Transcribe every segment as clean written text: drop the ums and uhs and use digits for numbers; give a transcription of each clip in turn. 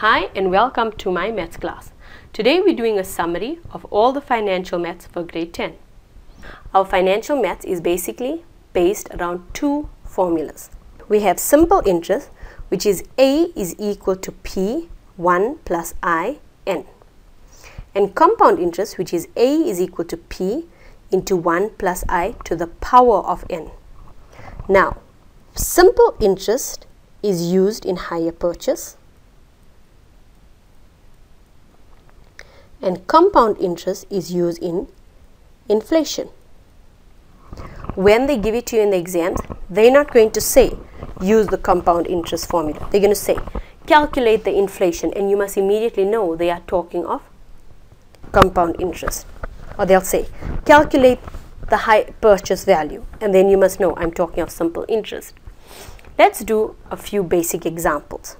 Hi and welcome to my maths class. Today we're doing a summary of all the financial maths for grade 10. Our financial maths is basically based around two formulas. We have simple interest, which is A is equal to P 1 plus I n, and compound interest, which is A is equal to P into 1 plus I to the power of n. Now, simple interest is used in hire purchase, and compound interest is used in inflation. When they give it to you in the exams, they're not going to say use the compound interest formula. They're going to say calculate the inflation, and you must immediately know they are talking of compound interest. Or they'll say calculate the high purchase value, and then you must know I'm talking of simple interest. Let's do a few basic examples.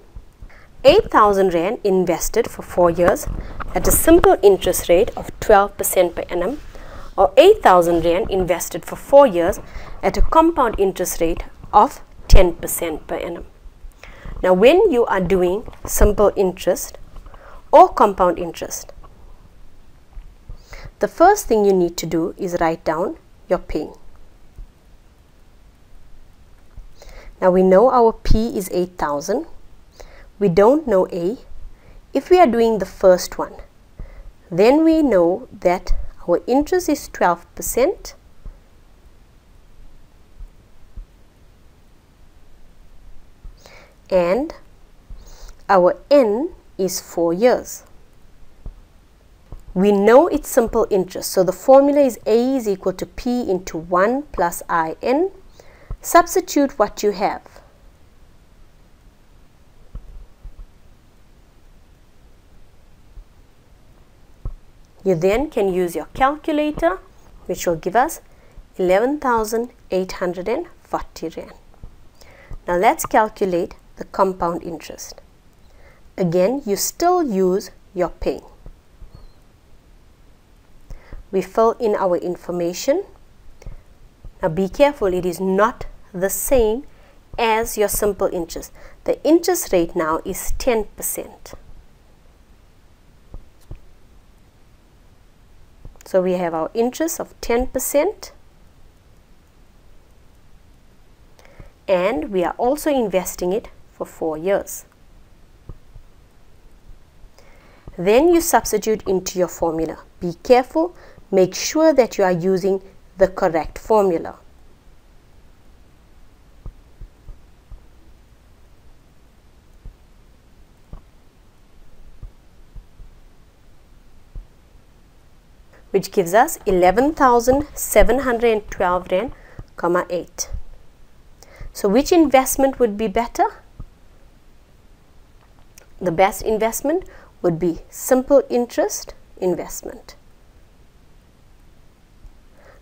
8,000 Rand invested for 4 years at a simple interest rate of 12% per annum, or 8,000 Rand invested for 4 years at a compound interest rate of 10% per annum. Now, when you are doing simple interest or compound interest, the first thing you need to do is write down your P. Now, we know our P is 8,000. We don't know A. If we are doing the first one, then we know that our interest is 12% and our N is 4 years. We know it's simple interest, so the formula is A is equal to P into 1 plus IN. Substitute what you have. You then can use your calculator, which will give us 11,840 Rand. Now let's calculate the compound interest. Again, you still use your P. We fill in our information. Now be careful, it is not the same as your simple interest. The interest rate now is 10%. So we have our interest of 10%, and we are also investing it for 4 years. Then you substitute into your formula. Be careful, make sure that you are using the correct formula. Which gives us 11,712 Rand, 8. So which investment would be better? The best investment would be simple interest investment.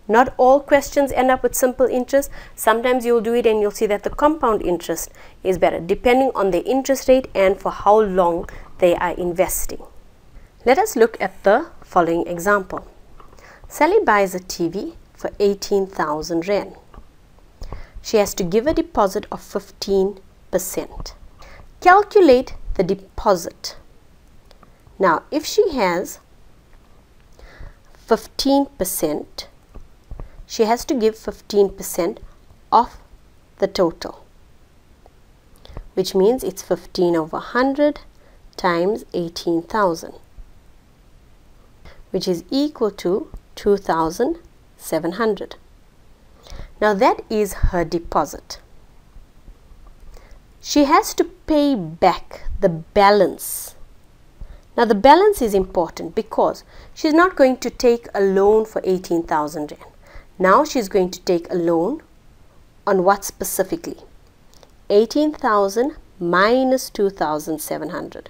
Not all questions end up with simple interest. Sometimes you'll do it and you'll see that the compound interest is better, depending on the interest rate and for how long they are investing. Let us look at the following example. Sally buys a TV for 18,000 Rand. She has to give a deposit of 15%. Calculate the deposit. Now, if she has 15%, she has to give 15% of the total, which means it's 15 over 100 times 18,000, which is equal to 2,700. Now that is her deposit. She has to pay back the balance. Now the balance is important because she's not going to take a loan for 18,000 Rand. Now she's going to take a loan on what specifically? 18,000 minus 2,700,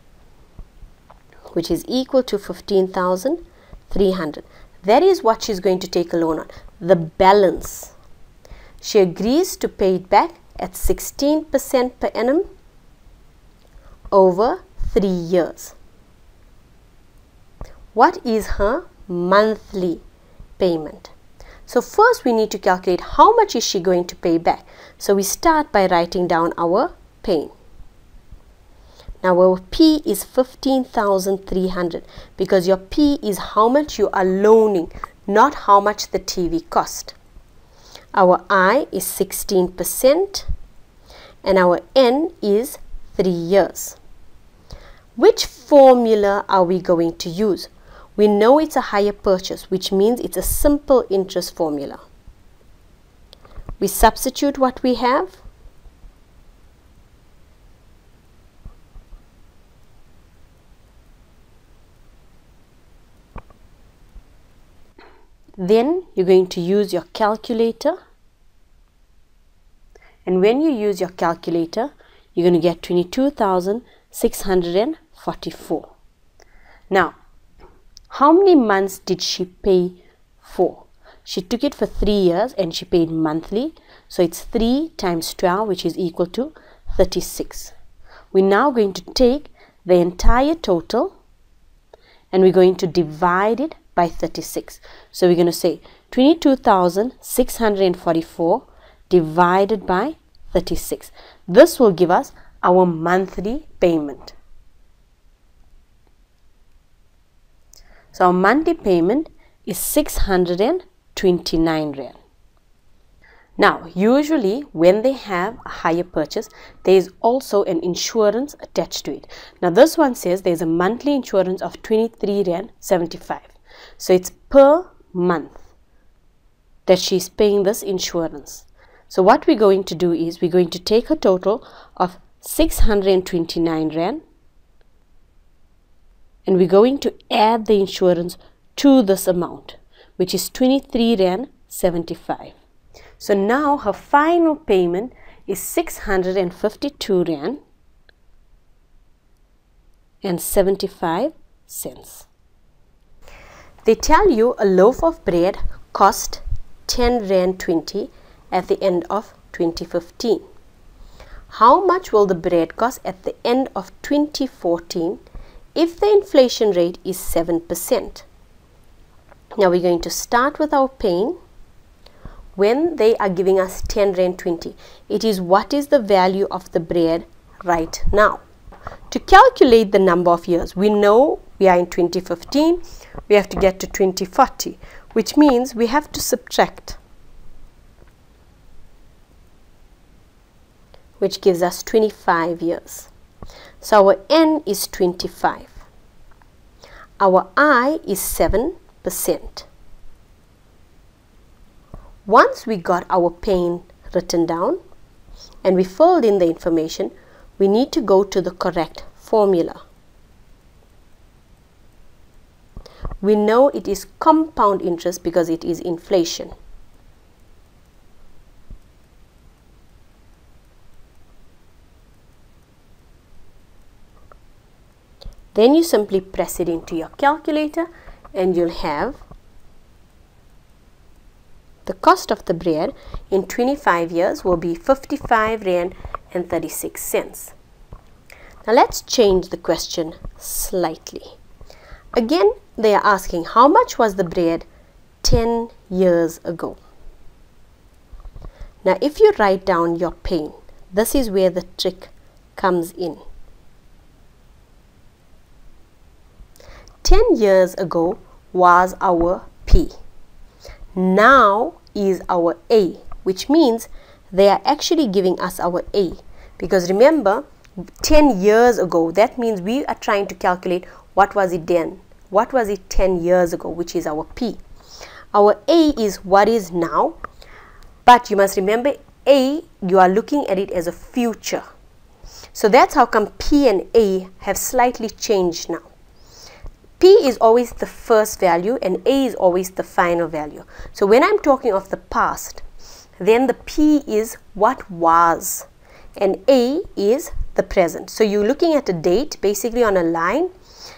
which is equal to 15,300. That is what she's going to take a loan on, the balance. She agrees to pay it back at 16% per annum over 3 years. What is her monthly payment? So first we need to calculate how much is she going to pay back. So we start by writing down our pay. Now your P is 15,300 because your P is how much you are loaning, not how much the TV cost. Our I is 16% and our N is 3 years. Which formula are we going to use? We know it's a higher purchase, which means it's a simple interest formula. We substitute what we have. Then you're going to use your calculator. And when you use your calculator, you're going to get 22,644. Now, how many months did she pay for? She took it for 3 years and she paid monthly. So it's 3 times 12, which is equal to 36. We're now going to take the entire total and we're going to divide it by 36. So we're going to say 22,644 divided by 36. This will give us our monthly payment. So our monthly payment is 629 rand. Now, usually when they have a higher purchase, there is also an insurance attached to it. Now, this one says there is a monthly insurance of 23 rand 75. So it's per month that she is paying this insurance. So what we're going to do is we're going to take a total of 629 rand. And we're going to add the insurance to this amount, which is 23 rand 75. So now her final payment is 652 rand and 75 cents. They tell you a loaf of bread cost 10 rand 20 at the end of 2015. How much will the bread cost at the end of 2014? If the inflation rate is 7%. Now we're going to start with our pain. When they are giving us 10 rand 20, it is what is the value of the bread right now. To calculate the number of years, we know we are in 2015, we have to get to 2040, which means we have to subtract, which gives us 25 years. So our N is 25, our I is 7%. Once we got our pain written down and we filled in the information, we need to go to the correct formula. We know it is compound interest because it is inflation. Then you simply press it into your calculator and you'll have the cost of the bread in 25 years will be 55 rand and 36 cents. Now let's change the question slightly. Again, they are asking how much was the bread 10 years ago. Now if you write down your pain, this is where the trick comes in. 10 years ago was our P. Now is our A, which means they are actually giving us our A. Because remember, 10 years ago, that means we are trying to calculate what was it then. What was it 10 years ago, which is our P. Our A is what is now. But you must remember, A, you are looking at it as a future. So that's how come P and A have slightly changed now. P is always the first value and A is always the final value. So when I'm talking of the past, then the P is what was and A is the present. So you're looking at a date basically on a line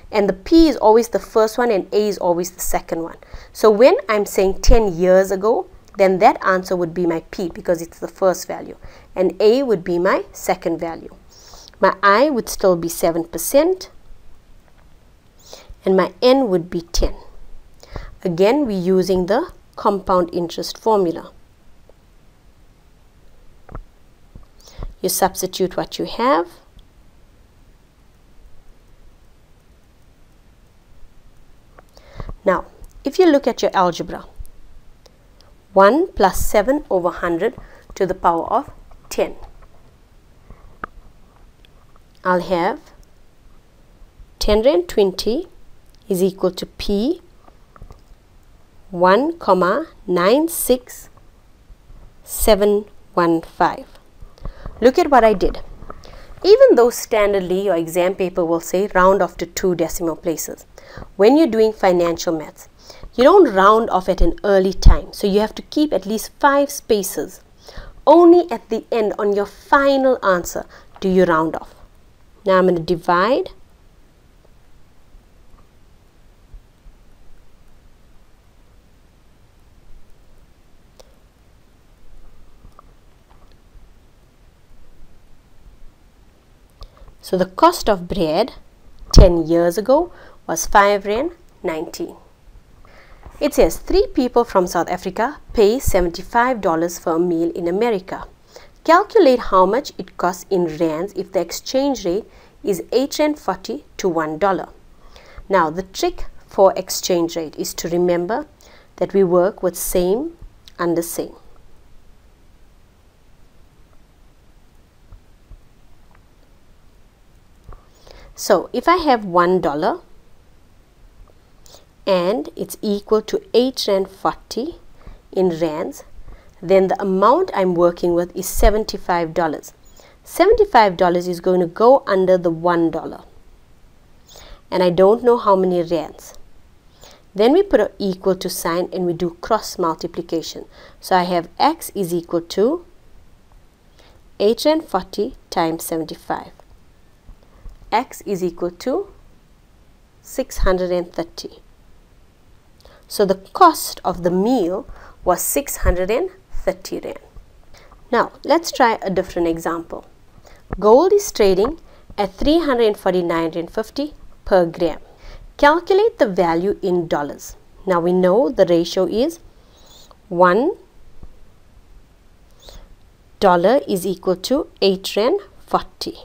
and the P is always the first one and A is always the second one. So when I'm saying 10 years ago, then that answer would be my P because it's the first value and A would be my second value. My I would still be 7%. And my N would be 10. Again, we're using the compound interest formula. You substitute what you have if you look at your algebra, 1 plus 7 over 100 to the power of 10. I'll have 1020 is equal to P 1,96715. Look at what I did. Even though standardly your exam paper will say round off to 2 decimal places, when you're doing financial maths, you don't round off at an early time. So you have to keep at least 5 spaces. Only at the end on your final answer do you round off. Now I'm going to divide. So the cost of bread 10 years ago was 5 Rand 19. It says 3 people from South Africa pay $75 for a meal in America. Calculate how much it costs in rands if the exchange rate is 8 Rand 40 to $1. Now the trick for exchange rate is to remember that we work with same under same. So if I have $1 and it's equal to 8 Rand 40 in rands, then the amount I'm working with is $75. $75 is going to go under the $1, and I don't know how many rands. Then we put an equal to sign and we do cross multiplication. So I have X is equal to 8 Rand 40 times 75. X is equal to 630. So the cost of the meal was 630 Rand. Now let's try a different example. Gold is trading at 349 Rand 50 per gram. Calculate the value in dollars. Now we know the ratio is $1 is equal to 8 Rand 40.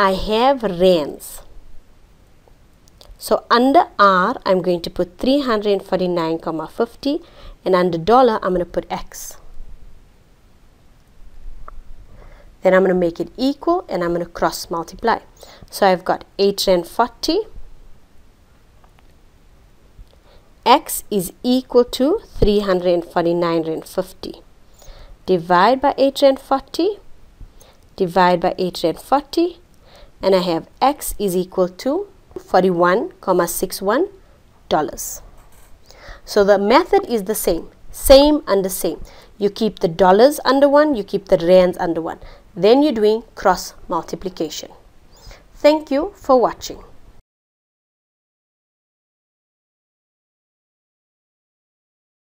I have rands. So under R, I'm going to put 349,50, and under dollar, I'm going to put X. Then I'm going to make it equal and I'm going to cross multiply. So I've got 8 Rand 40. X is equal to 349 Rand 50. Divide by 8 Rand 40. Divide by 8 Rand 40. And I have X is equal to $41.61. So the method is the same, same under same. You keep the dollars under one, you keep the rands under one. Then you're doing cross multiplication. Thank you for watching.